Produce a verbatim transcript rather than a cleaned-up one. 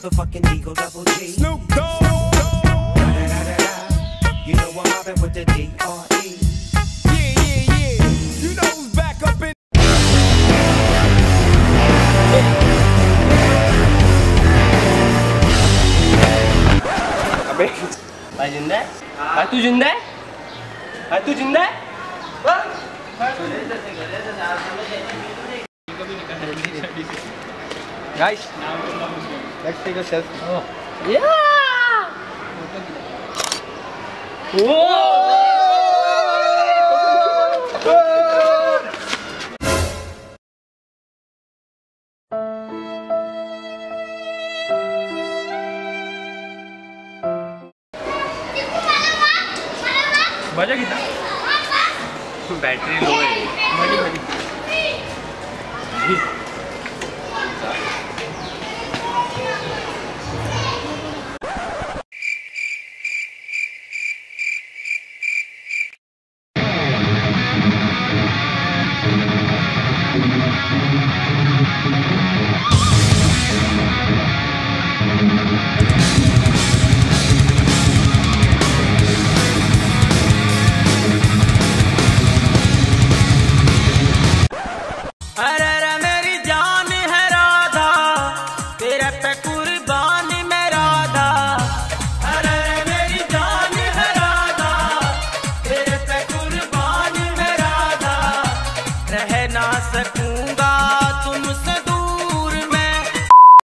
motherfucking Eagle Double G. Snoop Dogg. You know I'm hopping with the D R E. Yeah, yeah, yeah. You know who's back up in. अबे, भाई जिंदा है? भाई तू जिंदा है? भाई तू जिंदा है? हाँ? Guys, let's take a selfie. Oh. Yeah! Whoa! Whoa! Battery low है।